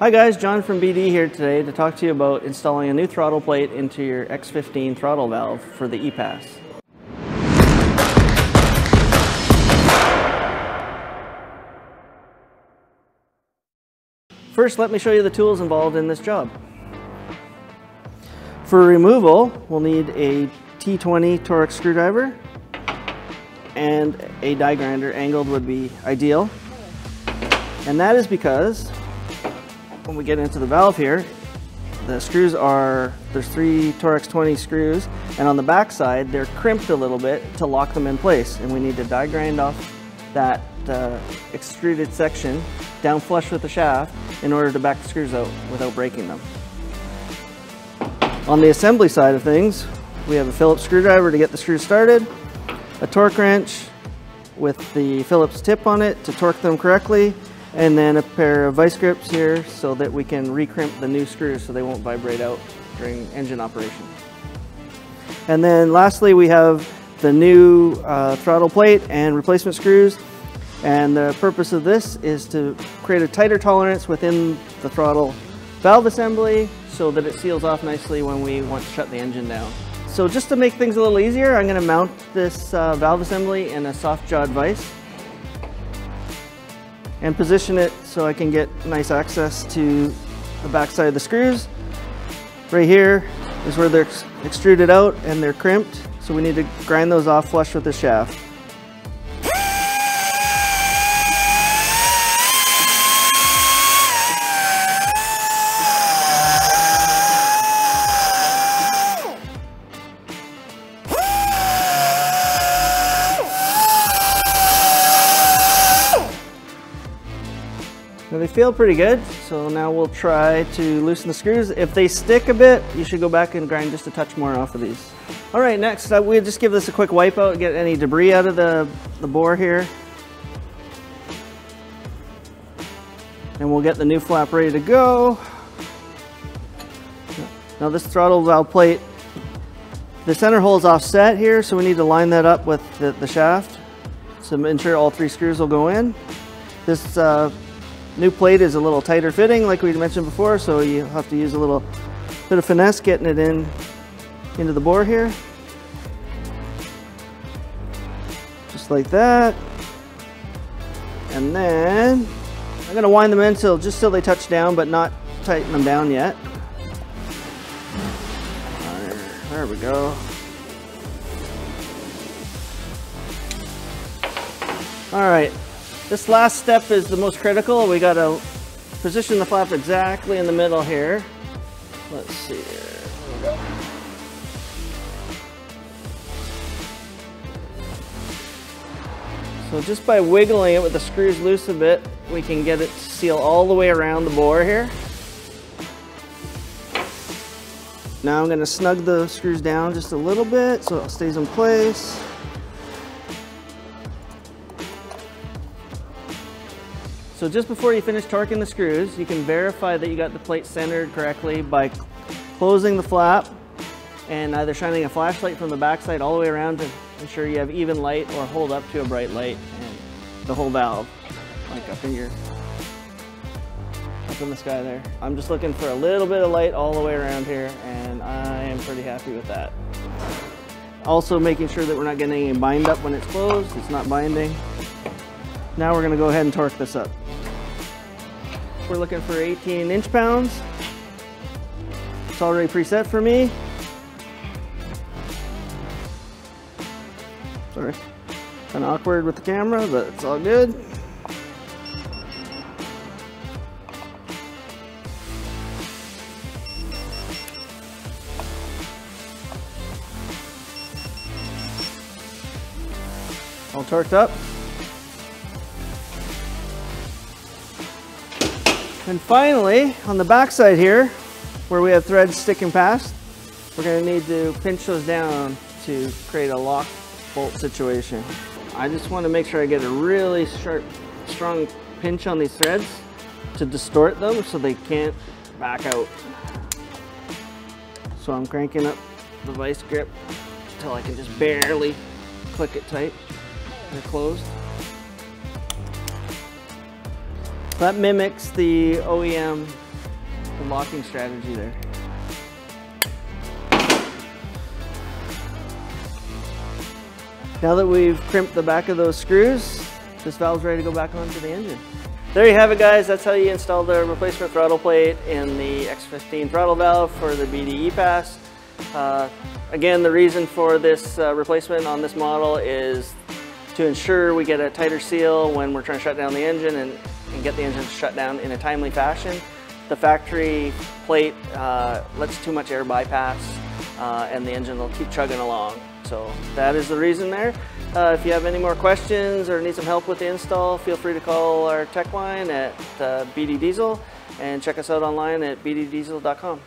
Hi guys, John from BD here today to talk to you about installing a new throttle plate into your X15 throttle valve for the E-Pass. First, let me show you the tools involved in this job. For removal, we'll need a T20 Torx screwdriver and a die grinder. Angled would be ideal. And that is because when we get into the valve here, the screws are, there's three Torx 20 screws, and on the back side they're crimped a little bit to lock them in place, and we need to die grind off that extruded section down flush with the shaft in order to back the screws out without breaking them. On the assembly side of things, we have a Phillips screwdriver to get the screws started, a torque wrench with the Phillips tip on it to torque them correctly, and then a pair of vice grips here so that we can recrimp the new screws so they won't vibrate out during engine operation. And then lastly, we have the new throttle plate and replacement screws. And the purpose of this is to create a tighter tolerance within the throttle valve assembly so that it seals off nicely when we want to shut the engine down. So just to make things a little easier, I'm going to mount this valve assembly in a soft jawed vise and position it so I can get nice access to the backside of the screws. Right here is where they're extruded out and they're crimped, so we need to grind those off flush with the shaft. Now they feel pretty good, so now we'll try to loosen the screws. If they stick a bit, you should go back and grind just a touch more off of these. All right, next we'll just give this a quick wipe out and get any debris out of the bore here. And we'll get the new flap ready to go. Now this throttle valve plate, the center hole is offset here, so we need to line that up with the shaft to ensure all three screws will go in. This new plate is a little tighter fitting, like we mentioned before, so you have to use a little bit of finesse getting it into the bore here. Just like that. And then I'm going to wind them in just till they touch down, but not tighten them down yet. All right, there we go. All right. This last step is the most critical. We got to position the flap exactly in the middle here. Let's see here. There we go. So just by wiggling it with the screws loose a bit, we can get it to seal all the way around the bore here. Now I'm going to snug the screws down just a little bit so it stays in place. So just before you finish torquing the screws, you can verify that you got the plate centered correctly by closing the flap and either shining a flashlight from the backside all the way around to ensure you have even light, or hold up to a bright light and the whole valve, like up in the sky there. I'm just looking for a little bit of light all the way around here, and I am pretty happy with that. Also making sure that we're not getting any bind up when it's closed, it's not binding. Now we're going to go ahead and torque this up. We're looking for 18 inch-pounds. It's already preset for me. Sorry, kind of awkward with the camera, but it's all good. All torqued up. And finally, on the back side here, where we have threads sticking past, we're going to need to pinch those down to create a lock bolt situation. I just want to make sure I get a really sharp, strong pinch on these threads to distort them so they can't back out. So I'm cranking up the vice grip until I can just barely click it tight. They're closed. That mimics the OEM the locking strategy there. Now that we've crimped the back of those screws, this valve's ready to go back onto the engine. There you have it, guys. That's how you install the replacement throttle plate and the X15 throttle valve for the BD E-Pass. Again, the reason for this replacement on this model is to ensure we get a tighter seal when we're trying to shut down the engine and get the engine to shut down in a timely fashion. The factory plate lets too much air bypass and the engine will keep chugging along. So that is the reason there. If you have any more questions or need some help with the install, feel free to call our tech line at BD Diesel and check us out online at bddiesel.com.